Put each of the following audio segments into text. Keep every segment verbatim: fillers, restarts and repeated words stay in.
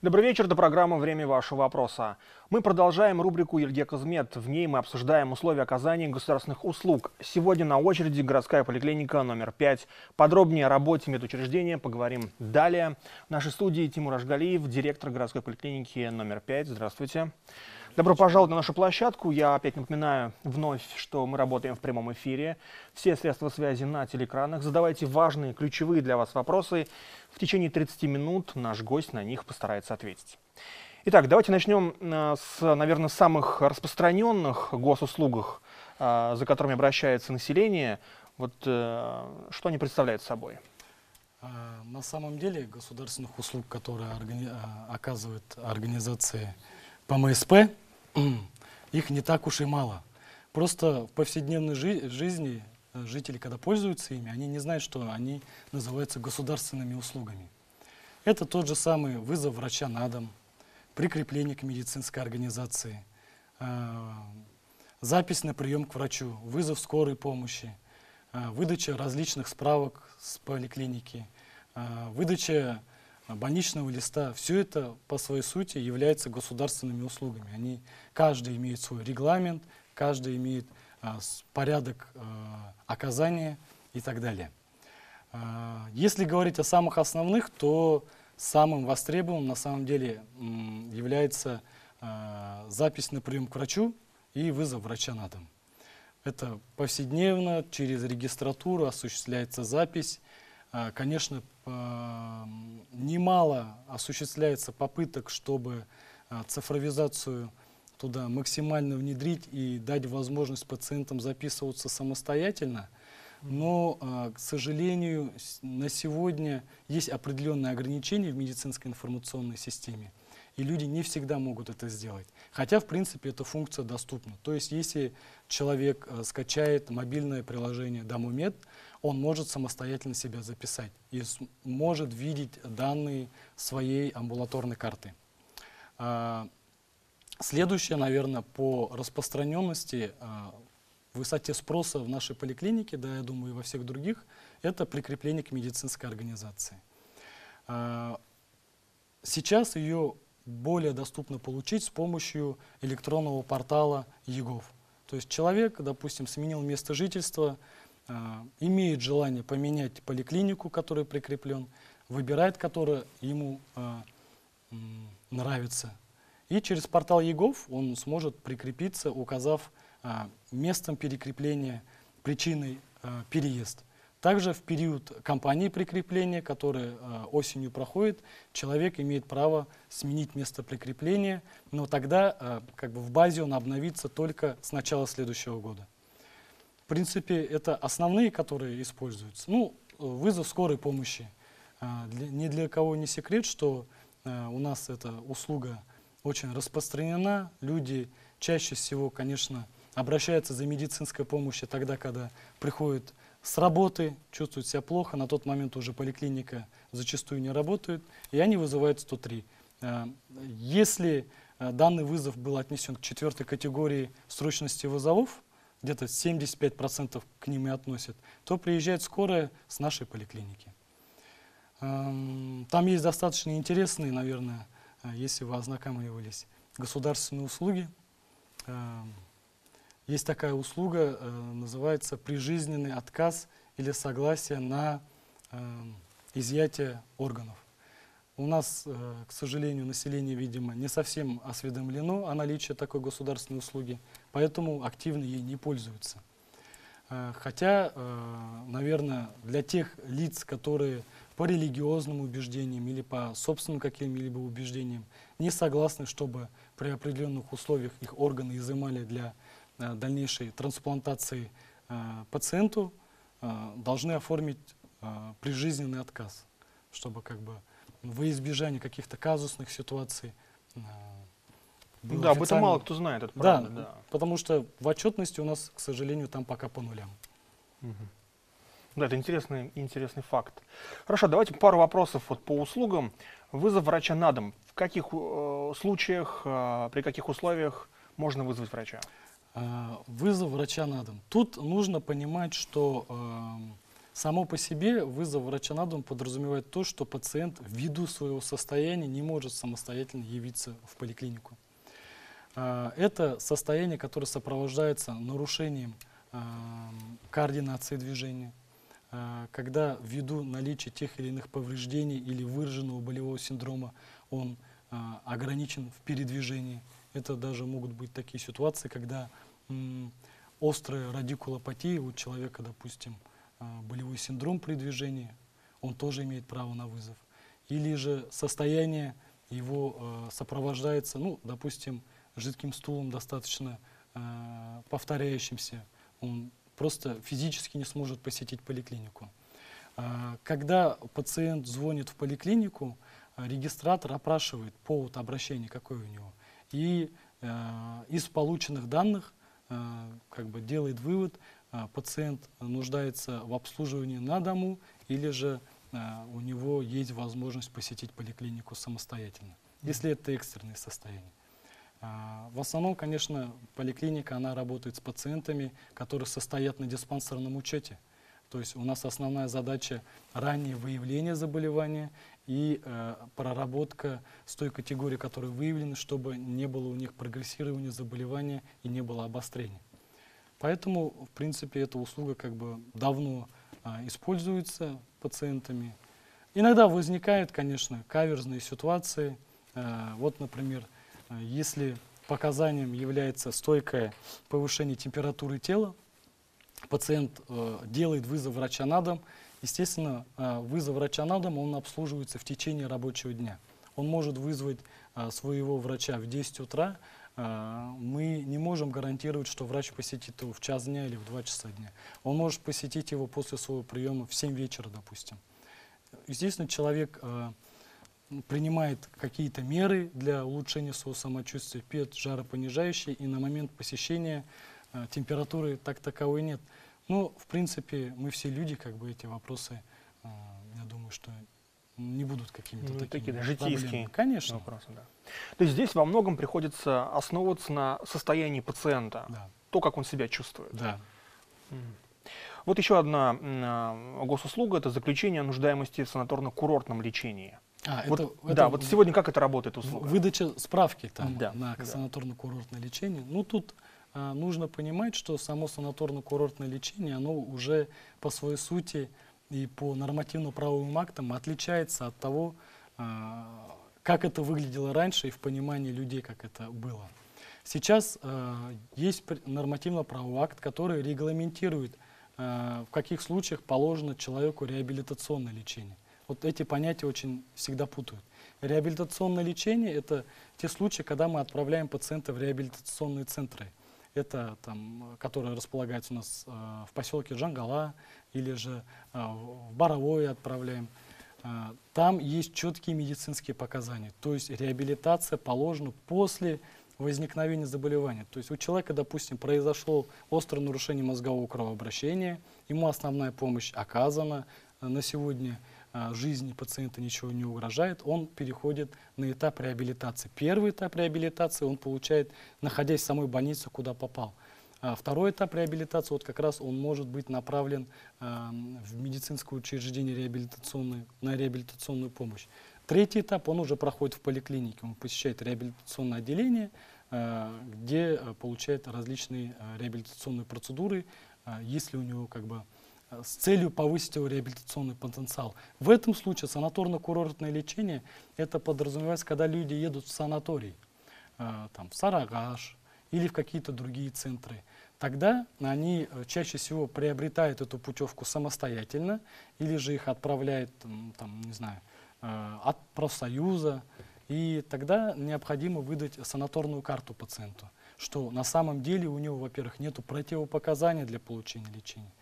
Добрый вечер, это программа «Время вашего вопроса». Мы продолжаем рубрику «Е Г О В». В ней мы обсуждаем условия оказания государственных услуг. Сегодня на очереди городская поликлиника номер пять. Подробнее о работе медучреждения поговорим далее. В нашей студии Тимур Ажгалиев, директор городской поликлиники номер пять. Здравствуйте. Добро пожаловать на нашу площадку. Я опять напоминаю вновь, что мы работаем в прямом эфире. Все средства связи на телеэкранах. Задавайте важные, ключевые для вас вопросы. В течение тридцати минут наш гость на них постарается ответить. Итак, давайте начнем с, наверное, самых распространенных госуслуг, за которыми обращается население. Вот что они представляют собой? На самом деле государственных услуг, которые органи- оказывают организации по эм эс пэ, их не так уж и мало. Просто в повседневной жи- жизни жители, когда пользуются ими, они не знают, что они называются государственными услугами. Это тот же самый вызов врача на дом, прикрепление к медицинской организации, э- запись на прием к врачу, вызов скорой помощи, э- выдача различных справок с поликлиники, э- выдача больничного листа. Все это по своей сути является государственными услугами. Они, каждый имеет свой регламент, каждый имеет а, порядок а, оказания и так далее. А, если говорить о самых основных, то самым востребованным на самом деле м, является а, запись на прием к врачу и вызов врача на дом. Это повседневно, через регистратуру осуществляется запись. Конечно, немало осуществляется попыток, чтобы цифровизацию туда максимально внедрить и дать возможность пациентам записываться самостоятельно, но, к сожалению, на сегодня есть определенные ограничения в медицинской информационной системе, и люди не всегда могут это сделать. Хотя, в принципе, эта функция доступна. То есть, если человек скачает мобильное приложение DomoMed, он может самостоятельно себя записать и может видеть данные своей амбулаторной карты. Следующее, наверное, по распространенности, высоте спроса в нашей поликлинике, да, я думаю, и во всех других, это прикрепление к медицинской организации. Сейчас ее более доступно получить с помощью электронного портала Е Г О В. То есть человек, допустим, сменил место жительства, имеет желание поменять поликлинику, которой прикреплен, выбирает, которая ему а, нравится. И через портал Е Г О В он сможет прикрепиться, указав а, местом перекрепления, причиной а, переезд. Также в период кампании прикрепления, которая а, осенью проходит, человек имеет право сменить место прикрепления, но тогда а, как бы в базе он обновится только с начала следующего года. В принципе, это основные, которые используются. Ну, вызов скорой помощи. А, для, ни для кого не секрет, что а, у нас эта услуга очень распространена. Люди чаще всего, конечно, обращаются за медицинской помощью тогда, когда приходят с работы, чувствуют себя плохо. На тот момент уже поликлиника зачастую не работает, и они вызывают сто три. А, если а, данный вызов был отнесен к четвертой категории срочности вызовов, где-то семьдесят пять процентов к ним и относят, то приезжает скорая с нашей поликлиники. Там есть достаточно интересные, наверное, если вы ознакомились, государственные услуги. Есть такая услуга, называется прижизненный отказ или согласие на изъятие органов. У нас, к сожалению, население, видимо, не совсем осведомлено о наличии такой государственной услуги, поэтому активно ей не пользуются. Хотя, наверное, для тех лиц, которые по религиозным убеждениям или по собственным каким-либо убеждениям не согласны, чтобы при определенных условиях их органы изымали для дальнейшей трансплантации пациенту, должны оформить прижизненный отказ, чтобы как бы во избежание каких-то казусных ситуаций. Да, об этом мало кто знает, это правда. Да, да, потому что в отчетности у нас, к сожалению, там пока по нулям. Угу. Да, это интересный, интересный факт. Хорошо, давайте пару вопросов вот по услугам. Вызов врача на дом. В каких э, случаях, э, при каких условиях можно вызвать врача? Э, вызов врача на дом. Тут нужно понимать, что э, Само по себе вызов врача на дом подразумевает то, что пациент ввиду своего состояния не может самостоятельно явиться в поликлинику. Это состояние, которое сопровождается нарушением координации движения, когда ввиду наличия тех или иных повреждений или выраженного болевого синдрома он ограничен в передвижении. Это даже могут быть такие ситуации, когда острая радикулопатия у человека, допустим, болевой синдром при движении, он тоже имеет право на вызов. Или же состояние его сопровождается, ну, допустим, жидким стулом, достаточно повторяющимся, он просто физически не сможет посетить поликлинику. Когда пациент звонит в поликлинику, регистратор опрашивает повод обращения, какой у него, и из полученных данных как бы делает вывод, пациент нуждается в обслуживании на дому или же у него есть возможность посетить поликлинику самостоятельно, если это экстренное состояние. В основном, конечно, поликлиника, она работает с пациентами, которые состоят на диспансерном учете. То есть у нас основная задача – раннее выявление заболевания и э, проработка с той категорией, которая выявлена, чтобы не было у них прогрессирования заболевания и не было обострения. Поэтому, в принципе, эта услуга как бы давно э, используется пациентами. Иногда возникают, конечно, каверзные ситуации. Э, вот, например, э, если показанием является стойкое повышение температуры тела, пациент э, делает вызов врача на дом. Естественно, э, вызов врача на дом, он обслуживается в течение рабочего дня. Он может вызвать э, своего врача в десять утра. Э, мы не можем гарантировать, что врач посетит его в час дня или в два часа дня. Он может посетить его после своего приема в семь вечера, допустим. Естественно, человек э, принимает какие-то меры для улучшения своего самочувствия, пьет жаропонижающие, и на момент посещения температуры так таковой нет. Но, в принципе, мы все люди, как бы эти вопросы, э, я думаю, что не будут какими-то ну, такими такие житейские конечно. Вопросы. Да. То есть здесь во многом приходится основываться на состоянии пациента, да. То, как он себя чувствует. Да. Вот еще одна э, госуслуга – это заключение о нуждаемости в санаторно-курортном лечении. А, вот, это, да, это, вот сегодня как это работает услуга? Выдача справки там, да, на да. санаторно-курортное лечение. Ну, тут нужно понимать, что само санаторно-курортное лечение, оно уже по своей сути и по нормативно-правовым актам отличается от того, как это выглядело раньше и в понимании людей, как это было. Сейчас есть нормативно-правовый акт, который регламентирует, в каких случаях положено человеку реабилитационное лечение. Вот эти понятия очень всегда путают. Реабилитационное лечение – это те случаи, когда мы отправляем пациента в реабилитационные центры. Это там, которые располагаются у нас э, в поселке Джангала или же э, в Баровую отправляем. Э, там есть четкие медицинские показания. То есть реабилитация положена после возникновения заболевания. То есть у человека, допустим, произошло острое нарушение мозгового кровообращения, ему основная помощь оказана. На сегодня э, жизни пациента ничего не угрожает. Он переходит на этап реабилитации. Первый этап реабилитации он получает, находясь в самой больнице, куда попал. А второй этап реабилитации, вот как раз он может быть направлен э, в медицинское учреждение реабилитационное, на реабилитационную помощь. Третий этап он уже проходит в поликлинике. Он посещает реабилитационное отделение, э, где э, получает различные э, реабилитационные процедуры, э, если у него как бы с целью повысить его реабилитационный потенциал. В этом случае санаторно-курортное лечение это подразумевается, когда люди едут в санаторий, э, там, в Сарагаш или в какие-то другие центры. Тогда они чаще всего приобретают эту путевку самостоятельно или же их отправляют там, не знаю, э, от профсоюза. И тогда необходимо выдать санаторную карту пациенту, что на самом деле у него, во-первых, нет противопоказаний для получения лечения.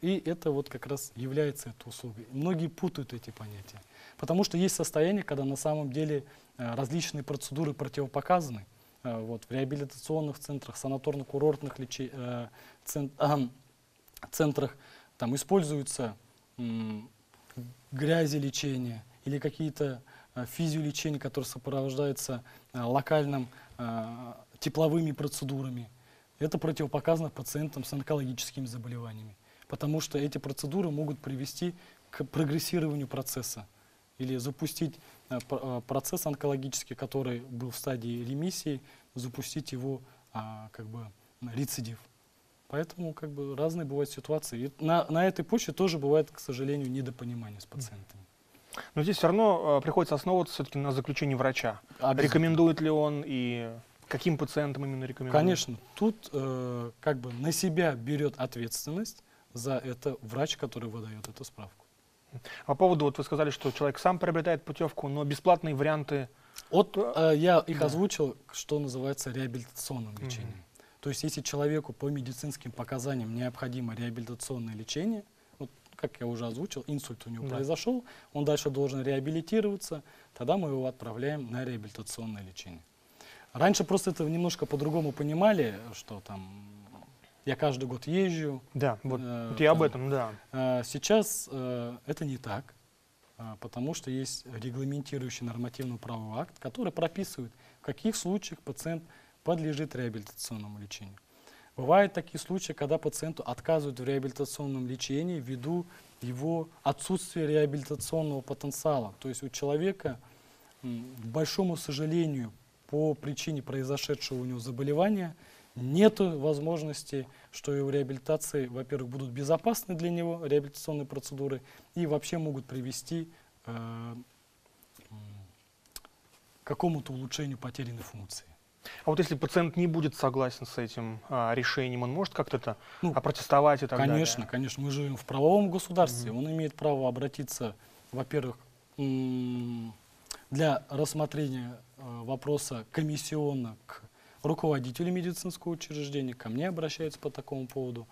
И это вот как раз является этой услугой. Многие путают эти понятия. Потому что есть состояние, когда на самом деле различные процедуры противопоказаны. Вот, в реабилитационных центрах, санаторно-курортных лечи... центрах там используются грязелечения или какие-то физиолечения, которые сопровождаются локальным тепловыми процедурами. Это противопоказано пациентам с онкологическими заболеваниями. потому что эти процедуры могут привести к прогрессированию процесса или запустить процесс онкологический, который был в стадии ремиссии, запустить его как бы рецидив. Поэтому как бы разные бывают ситуации. И на, на этой почве тоже бывает, к сожалению, недопонимание с пациентами. Но здесь все равно приходится основываться все-таки на заключении врача. Рекомендует ли он и каким пациентам именно рекомендует? Конечно, тут э, как бы на себя берет ответственность за это врач, который выдает эту справку. По поводу, вот вы сказали, что человек сам приобретает путевку, но бесплатные варианты... Вот э, я их да. озвучил, что называется реабилитационным лечением. Mm-hmm. То есть если человеку по медицинским показаниям необходимо реабилитационное лечение, вот, как я уже озвучил, инсульт у него да. произошел, он дальше должен реабилитироваться, тогда мы его отправляем на реабилитационное лечение. Раньше просто это немножко по-другому понимали, что там я каждый год езжу. Да, вот, э, вот я там, об этом, да. Э, сейчас э, это не так, э, потому что есть регламентирующий нормативно-правовой акт, который прописывает, в каких случаях пациент подлежит реабилитационному лечению. Бывают такие случаи, когда пациенту отказывают в реабилитационном лечении ввиду его отсутствия реабилитационного потенциала. То есть у человека, к большому сожалению, по причине произошедшего у него заболевания, нет возможности, что его реабилитации, во-первых, будут безопасны для него, реабилитационные процедуры, и вообще могут привести э, к какому-то улучшению потерянной функции. А вот если пациент не будет согласен с этим а, решением, он может как-то это ну, опротестовать и так конечно, далее? Конечно, конечно. Мы живем в правовом государстве. Mm-hmm. Он имеет право обратиться, во-первых, для рассмотрения вопроса комиссионно к руководителю медицинского учреждения, ко мне обращаются по такому поводу.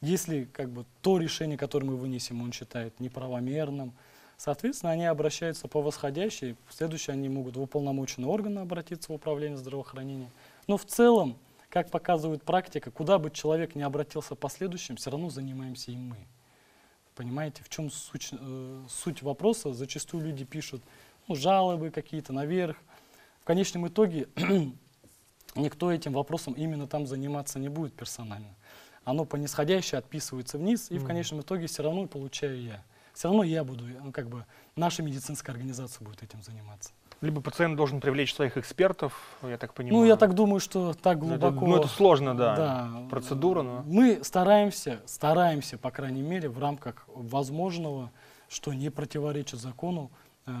Если как бы, то решение, которое мы вынесем, он считает неправомерным, соответственно, они обращаются по восходящей, в следующем они могут в уполномоченные органы обратиться в управление здравоохранения. Но в целом, как показывает практика, куда бы человек ни обратился в последующем, все равно занимаемся и мы. Понимаете, в чем суть, э, суть вопроса? Зачастую люди пишут ну, жалобы какие-то наверх. В конечном итоге никто этим вопросом именно там заниматься не будет персонально. Оно по нисходящей отписывается вниз, и в конечном итоге все равно получаю я. Все равно я буду, ну, как бы, наша медицинская организация будет этим заниматься. Либо пациент должен привлечь своих экспертов, я так понимаю. Ну, я так думаю, что так глубоко... Это, ну, это сложно, да, да, процедура. Но... Мы стараемся, стараемся, по крайней мере, в рамках возможного, что не противоречит закону, э,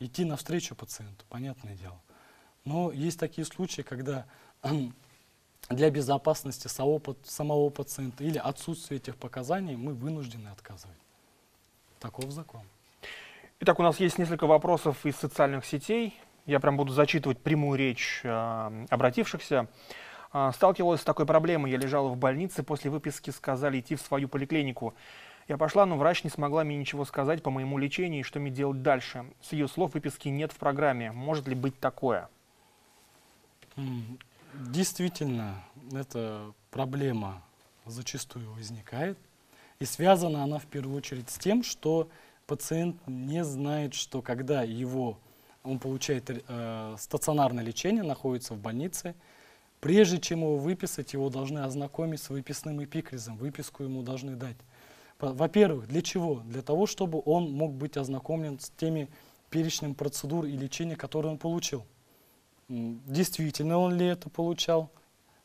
идти навстречу пациенту, понятное дело. Но есть такие случаи, когда э, для безопасности самого пациента или отсутствия этих показаний мы вынуждены отказывать. Таков закон. Итак, у нас есть несколько вопросов из социальных сетей. Я прям буду зачитывать прямую речь э, обратившихся. Э, сталкивалась с такой проблемой. Я лежала в больнице, после выписки сказали идти в свою поликлинику. Я пошла, но врач не смогла мне ничего сказать по моему лечению и что мне делать дальше. С ее слов выписки нет в программе. Может ли быть такое? Действительно, эта проблема зачастую возникает. И связана она в первую очередь с тем, что пациент не знает, что когда его, он получает э, стационарное лечение, находится в больнице, прежде чем его выписать, его должны ознакомить с выписным эпикризом, выписку ему должны дать. Во-первых, для чего? Для того, чтобы он мог быть ознакомлен с теми перечнем процедур и лечений, которые он получил. Действительно он ли это получал?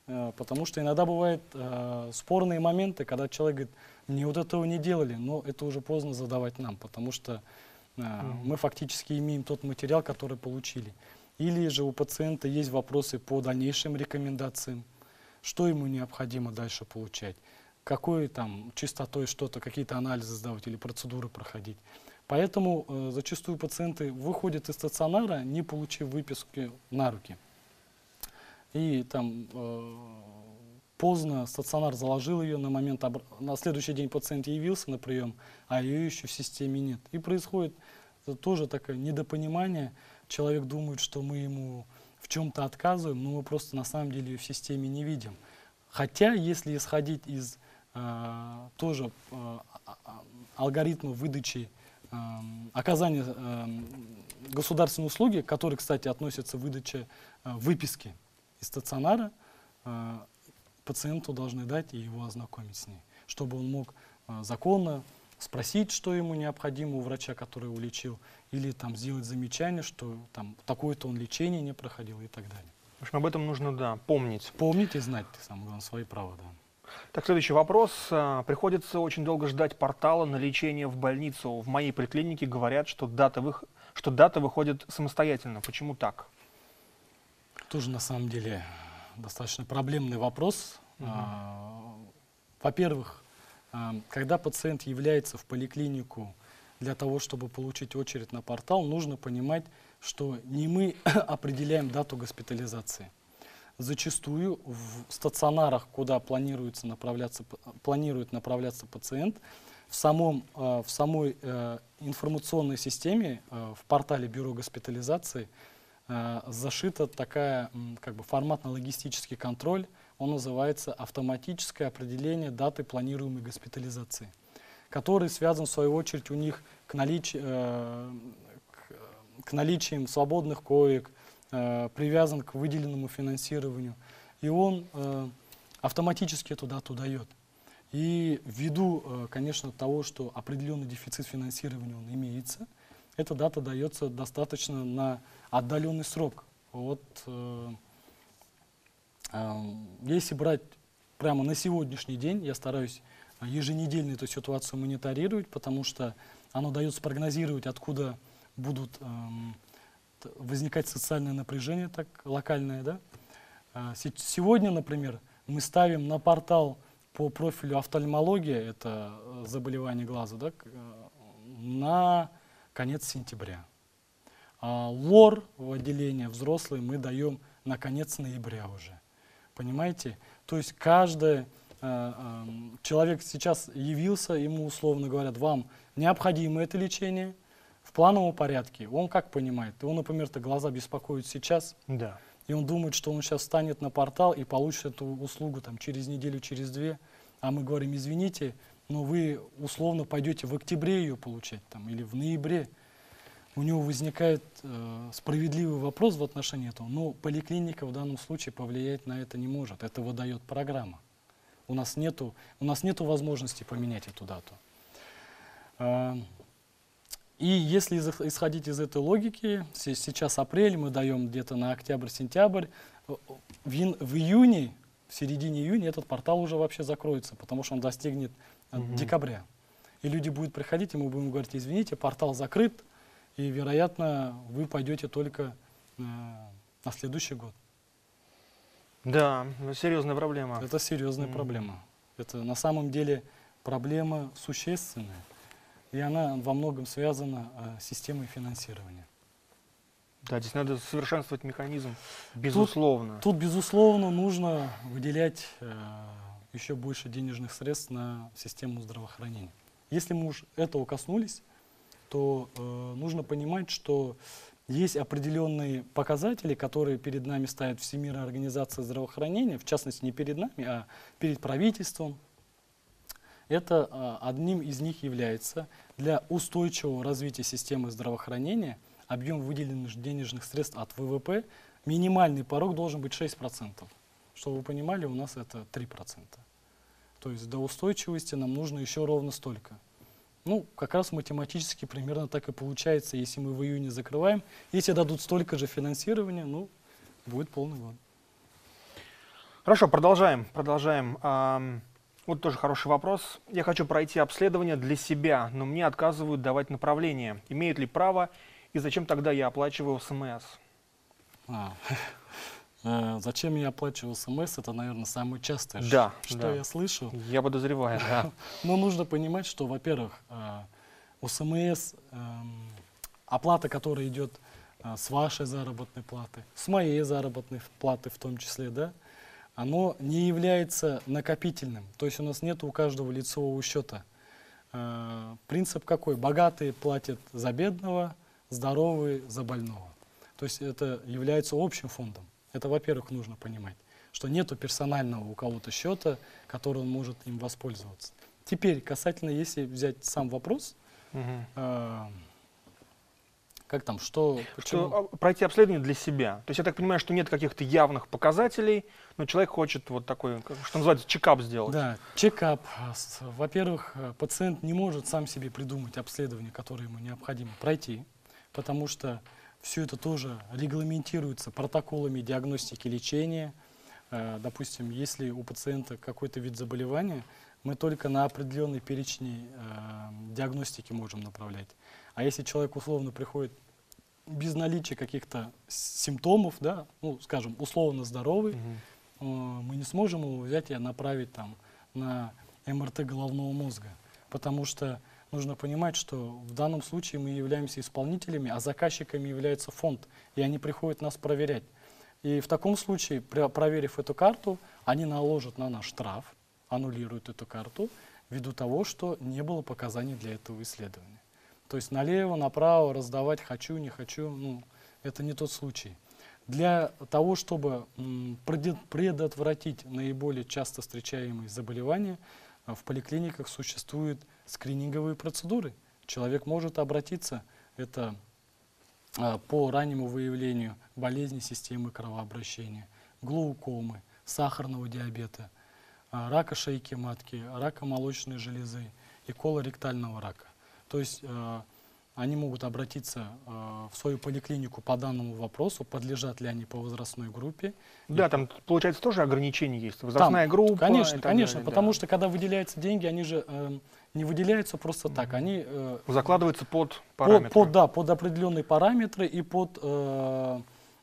Потому что иногда бывают э, спорные моменты, когда человек говорит, мне вот этого не делали, но это уже поздно задавать нам, потому что э, Mm-hmm. мы фактически имеем тот материал, который получили. Или же у пациента есть вопросы по дальнейшим рекомендациям, что ему необходимо дальше получать, какой там частотой что-то, какие-то анализы сдавать или процедуры проходить. Поэтому э, зачастую пациенты выходят из стационара, не получив выписки на руки. И там э, поздно стационар заложил ее, на момент обра... на следующий день пациент явился на прием, а ее еще в системе нет. И происходит тоже такое недопонимание. Человек думает, что мы ему в чем-то отказываем, но мы просто на самом деле ее в системе не видим. Хотя, если исходить из э, тоже э, алгоритма выдачи, э, оказания э, государственной услуги, к которой, кстати, относится выдача э, выписки, из стационара э, пациенту должны дать и его ознакомить с ней, чтобы он мог законно, спросить, что ему необходимо у врача, который его лечил, или там сделать замечание, что там такое-то он лечение не проходил и так далее. В общем, об этом нужно, да, помнить. Помнить и знать, самое главное, свои права, да. Так, следующий вопрос. Приходится очень долго ждать портала на лечение в больницу. В моей поликлинике говорят, что дата, вы... что дата выходит самостоятельно. Почему так? Тоже, на самом деле, достаточно проблемный вопрос. Угу. Во-первых, когда пациент является в поликлинику для того, чтобы получить очередь на портал, нужно понимать, что не мы определяем дату госпитализации. Зачастую в стационарах, куда планируется направляться, планирует направляться пациент, в, самом, в самой информационной системе, в портале бюро госпитализации, зашита такая, как бы, форматно-логистический контроль. Он называется автоматическое определение даты планируемой госпитализации, который связан, в свою очередь, у них к, налич... к наличиям свободных коек, привязан к выделенному финансированию. И он автоматически эту дату дает. И ввиду, конечно, того, что определенный дефицит финансирования он имеется, эта дата дается достаточно на отдаленный срок. Вот, если брать прямо на сегодняшний день, я стараюсь еженедельно эту ситуацию мониторировать, потому что оно дает спрогнозировать, откуда будут э, возникать социальные напряжения, так, локальные. Да? Сегодня, например, мы ставим на портал по профилю офтальмология, это заболевание глаза, да, на конец сентября. А лор в отделении взрослые мы даем на конец ноября уже. Понимаете? То есть каждый э, э, человек сейчас явился, ему условно говорят, вам необходимо это лечение в плановом порядке. Он как понимает? Его, например-то, глаза беспокоят сейчас, да. И он думает, что он сейчас встанет на портал и получит эту услугу там, через неделю, через две. А мы говорим, извините, но вы условно пойдете в октябре ее получать там, или в ноябре. У него возникает э, справедливый вопрос в отношении этого, но поликлиника в данном случае повлиять на это не может. Это выдает программа. У нас нету, у нас нету возможности поменять эту дату. Э, и если исходить из этой логики, сейчас апрель, мы даем где-то на октябрь-сентябрь, в, в июне, в середине июня этот портал уже вообще закроется, потому что он достигнет Mm-hmm. декабря. И люди будут приходить, и мы будем говорить, извините, портал закрыт, и, вероятно, вы пойдете только э, на следующий год. Да, серьезная проблема. Это серьезная mm. проблема. Это на самом деле проблема существенная, и она во многом связана э, с системой финансирования. Да, здесь надо совершенствовать механизм, безусловно. Тут, тут безусловно, нужно выделять э, еще больше денежных средств на систему здравоохранения. Если мы уж этого коснулись, то э, нужно понимать, что есть определенные показатели, которые перед нами ставит Всемирная организация здравоохранения, в частности, не перед нами, а перед правительством. Это э, одним из них является для устойчивого развития системы здравоохранения объем выделенных денежных средств от вэ вэ пэ, минимальный порог должен быть шесть процентов. Чтобы вы понимали, у нас это три процента. То есть до устойчивости нам нужно еще ровно столько. Ну, как раз математически примерно так и получается, если мы в июне закрываем. Если дадут столько же финансирования, ну, будет полный год. Хорошо, продолжаем. продолжаем. А, вот тоже хороший вопрос. Я хочу пройти обследование для себя, но мне отказывают давать направление. Имеют ли право и зачем тогда я оплачиваю СМС? А, э, зачем я оплачиваю СМС? Это, наверное, самое частое, да, что да. я слышу. Я подозреваю, да. Но нужно понимать, что, во-первых, э, у СМС э, оплата, которая идет э, с вашей заработной платы, с моей заработной платы в том числе, да, оно не является накопительным. То есть у нас нет у каждого лицевого счета. Э, принцип какой? Богатые платят за бедного, здоровые за больного. То есть это является общим фондом. Это, во-первых, нужно понимать, что нету персонального у кого-то счета, который он может им воспользоваться. Теперь, касательно, если взять сам вопрос, угу. э, Как там, что, что пройти обследование для себя. То есть я так понимаю, что нет каких-то явных показателей, но человек хочет вот такой, что называется, чекап сделать. Да, чекап. Во-первых, пациент не может сам себе придумать обследование, которое ему необходимо пройти, потому что все это тоже регламентируется протоколами диагностики лечения. Допустим, если у пациента какой-то вид заболевания, мы только на определенный перечень диагностики можем направлять. А если человек условно приходит без наличия каких-то симптомов, да, ну, скажем, условно здоровый, угу. мы не сможем его взять и направить там, на МРТ головного мозга. Потому что нужно понимать, что в данном случае мы являемся исполнителями, а заказчиками является фонд, и они приходят нас проверять. И в таком случае, проверив эту карту, они наложат на нас штраф, аннулируют эту карту ввиду того, что не было показаний для этого исследования. То есть налево, направо раздавать хочу, не хочу, ну, это не тот случай. Для того, чтобы предотвратить наиболее часто встречаемые заболевания, в поликлиниках существуют скрининговые процедуры. Человек может обратиться, это по раннему выявлению болезни системы кровообращения, глаукомы, сахарного диабета, рака шейки матки, рака молочной железы и колоректального рака. То есть э, они могут обратиться э, в свою поликлинику по данному вопросу, подлежат ли они по возрастной группе. Да, и... там, получается, тоже ограничения есть, возрастная там, группа. Конечно, конечно, далее, потому да. что когда выделяются деньги, они же э, не выделяются просто так. Они э, закладываются под параметры. Под, под, да, под определенные параметры и под э,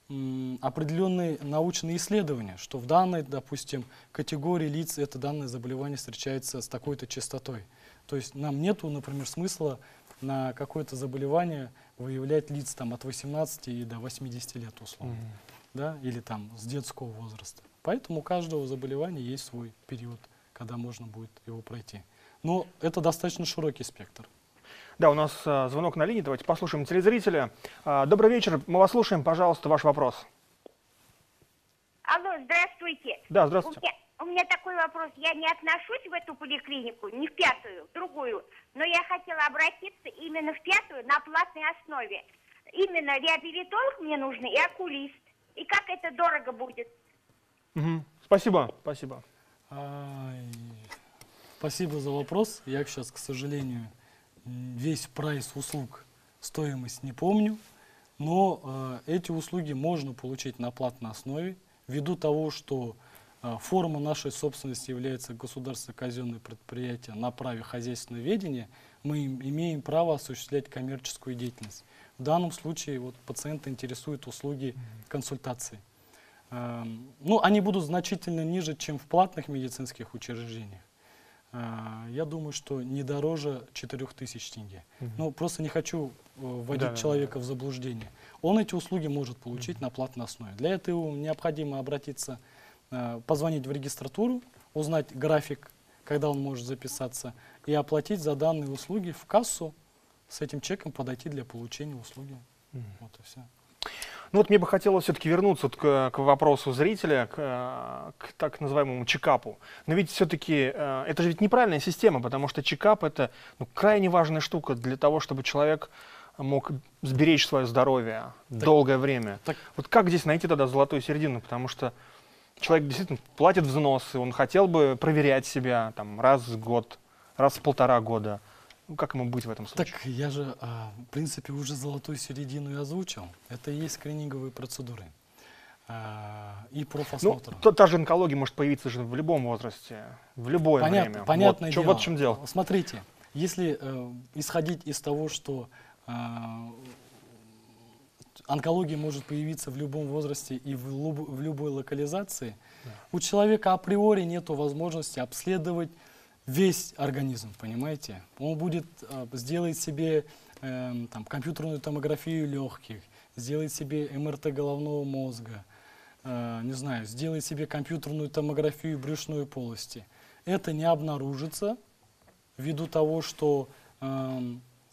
э, определенные научные исследования, что в данной, допустим, категории лиц это данное заболевание встречается с такой-то частотой. То есть нам нету, например, смысла на какое-то заболевание выявлять лиц там, от восемнадцати до восьмидесяти лет условно, mm-hmm. да? или там, с детского возраста. Поэтому у каждого заболевания есть свой период, когда можно будет его пройти. Но это достаточно широкий спектр. Да, у нас а, звонок на линии, давайте послушаем телезрителя. А, добрый вечер, мы вас слушаем, пожалуйста, ваш вопрос. Алло, здравствуйте. Да, здравствуйте. У меня такой вопрос. Я не отношусь в эту поликлинику, не в пятую, в другую, но я хотела обратиться именно в пятую на платной основе. Именно реабилитолог мне нужен и окулист. И как это дорого будет? Угу. Спасибо. Спасибо. Ай, спасибо за вопрос. Я сейчас, к сожалению, весь прайс услуг, стоимость не помню, но э, эти услуги можно получить на платной основе ввиду того, что форма нашей собственности является государственное казенное предприятие на праве хозяйственного ведения, мы имеем право осуществлять коммерческую деятельность. В данном случае вот, пациента интересуют услуги консультации. Ну, они будут значительно ниже, чем в платных медицинских учреждениях. Я думаю, что не дороже четырёх тысяч тенге. Ну, просто не хочу вводить да, человека да, да. в заблуждение. Он эти услуги может получить на платной основе. Для этого необходимо обратиться позвонить в регистратуру, узнать график, когда он может записаться, и оплатить за данные услуги в кассу, с этим чеком подойти для получения услуги. Mm-hmm. Вот и все. Ну вот мне бы хотелось все-таки вернуться к, к вопросу зрителя, к, к так называемому чекапу. Но ведь все-таки это же ведь неправильная система, потому что чекап — это ну, крайне важная штука для того, чтобы человек мог сберечь свое здоровье так, долгое время. Так, вот как здесь найти тогда золотую середину, потому что человек действительно платит взносы, он хотел бы проверять себя там, раз в год, раз в полтора года. Ну, как ему быть в этом случае? Так я же, в принципе, уже золотую середину и озвучил. Это и есть скрининговые процедуры и профосмотр. Ну, та же онкология может появиться же в любом возрасте, в любое Понят, время. Понятное вот, дело. Вот в чем дело. Смотрите, если э, исходить из того, что э, онкология может появиться в любом возрасте и в, луб, в любой локализации. Да. У человека априори нет возможности обследовать весь организм, понимаете? Он будет э, сделать себе э, там, компьютерную томографию легких, сделать себе МРТ головного мозга, э, не знаю, сделать себе компьютерную томографию брюшной полости. Это не обнаружится ввиду того, что э,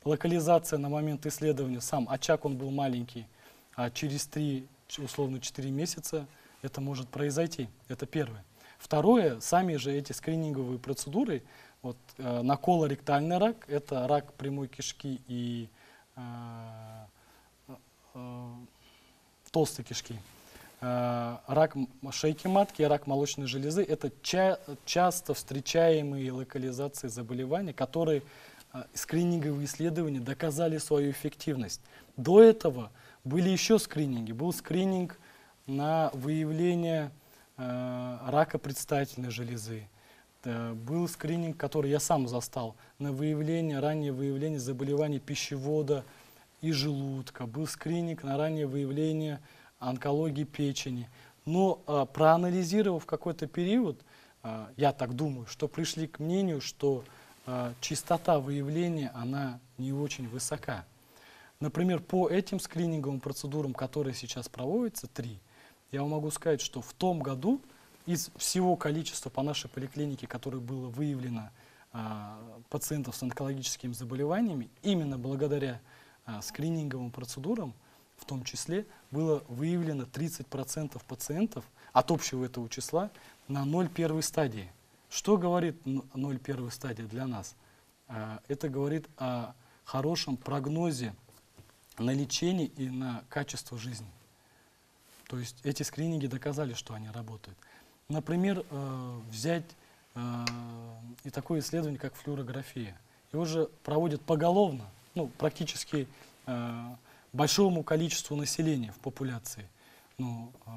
локализация на момент исследования, сам очаг он был маленький, а через три, условно, четыре месяца это может произойти. Это первое. Второе, сами же эти скрининговые процедуры, вот, э, на колоректальный рак, это рак прямой кишки и э, толстой кишки. Рак шейки матки и рак молочной железы – это ча часто встречаемые локализации заболеваний, которые скрининговые исследования доказали свою эффективность. До этого были еще скрининги. Был скрининг на выявление э, рака предстательной железы. Э, был скрининг, который я сам застал, на выявление, раннее выявление заболеваний пищевода и желудка. Был скрининг на раннее выявление онкологии печени. Но э, проанализировав какой-то период, э, я так думаю, что пришли к мнению, что э, частота выявления, она не очень высока. Например, по этим скрининговым процедурам, которые сейчас проводятся, три, я вам могу сказать, что в том году из всего количества по нашей поликлинике, которое было выявлено э, пациентов с онкологическими заболеваниями, именно благодаря э, скрининговым процедурам, в том числе, было выявлено тридцать процентов пациентов от общего этого числа на ноль целых одна десятая стадии. Что говорит ноль целых одна десятая стадия для нас? Это говорит о хорошем прогнозе на лечение и на качество жизни. То есть эти скрининги доказали, что они работают. Например, взять и такое исследование, как флюорография. Его же проводят поголовно, ну, практически большому количеству населения в популяции. Но э,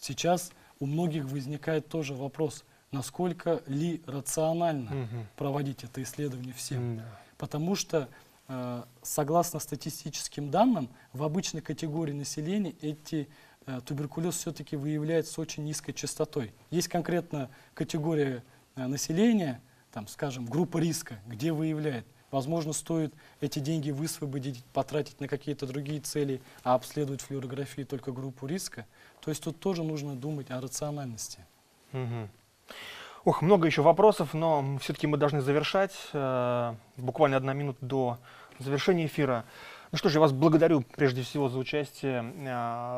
сейчас у многих возникает тоже вопрос, насколько ли рационально Mm-hmm. проводить это исследование всем. Mm-hmm. Потому что, э, согласно статистическим данным, в обычной категории населения эти, э, туберкулез все-таки выявляется с очень низкой частотой. Есть конкретно категория э, населения, там, скажем, группа риска, где выявляет. Возможно, стоит эти деньги высвободить, потратить на какие-то другие цели, а обследовать флюорографию только группу риска. То есть тут тоже нужно думать о рациональности. Угу. Ох, много еще вопросов, но все-таки мы должны завершать. Буквально одна минута до завершения эфира. Ну что же, я вас благодарю прежде всего за участие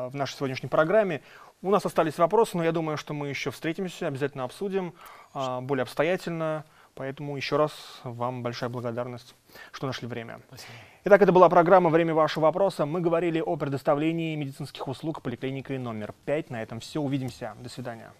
в нашей сегодняшней программе. У нас остались вопросы, но я думаю, что мы еще встретимся, обязательно обсудим более обстоятельно. Поэтому еще раз вам большая благодарность, что нашли время. Спасибо. Итак, это была программа «Время вашего вопроса». Мы говорили о предоставлении медицинских услуг поликлиникой номер пять. На этом все. Увидимся. До свидания.